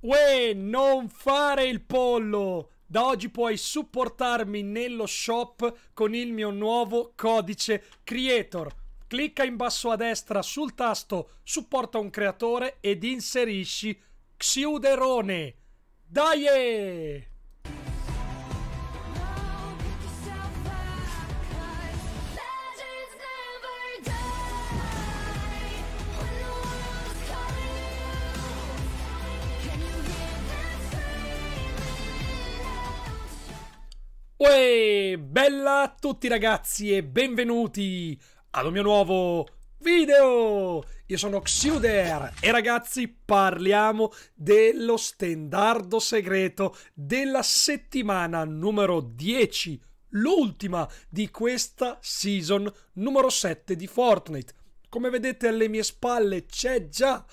Uè, non fare il pollo! Da oggi puoi supportarmi nello shop con il mio nuovo codice creator. Clicca in basso a destra sul tasto supporta un creatore ed inserisci Xiuderone. Dai! Uè, bella a tutti ragazzi e benvenuti al mio nuovo video! Io sono Xiuder e ragazzi parliamo dello stendardo segreto della settimana numero 10, l'ultima di questa season numero 7 di Fortnite. Come vedete alle mie spalle c'è già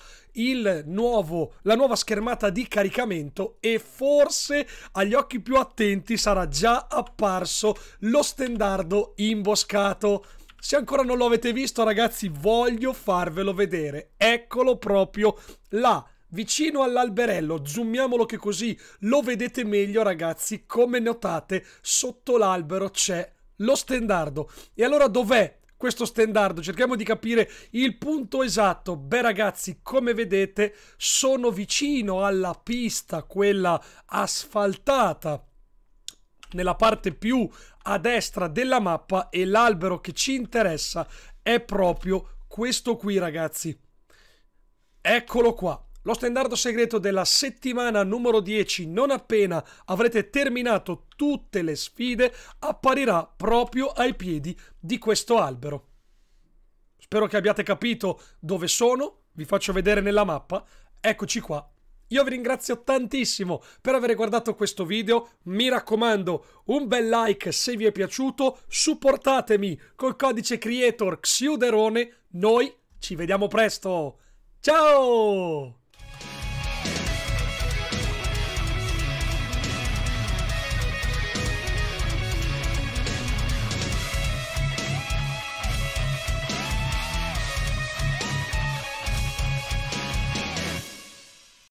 la nuova schermata di caricamento e forse agli occhi più attenti sarà già apparso lo stendardo imboscato. Se ancora non lo avete visto ragazzi voglio farvelo vedere, eccolo proprio là vicino all'alberello, zoomiamolo che così lo vedete meglio ragazzi. Come notate sotto l'albero c'è lo stendardo. E allora dov'è questo stendardo? Cerchiamo di capire il punto esatto. Beh ragazzi, come vedete sono vicino alla pista, quella asfaltata, nella parte più a destra della mappa, e l'albero che ci interessa è proprio questo qui ragazzi. Eccolo qua. Lo stendardo segreto della settimana numero 10, non appena avrete terminato tutte le sfide, apparirà proprio ai piedi di questo albero. Spero che abbiate capito dove sono, vi faccio vedere nella mappa, eccoci qua. Io vi ringrazio tantissimo per aver guardato questo video, mi raccomando un bel like se vi è piaciuto, supportatemi col codice creator Xiuderone, noi ci vediamo presto, ciao!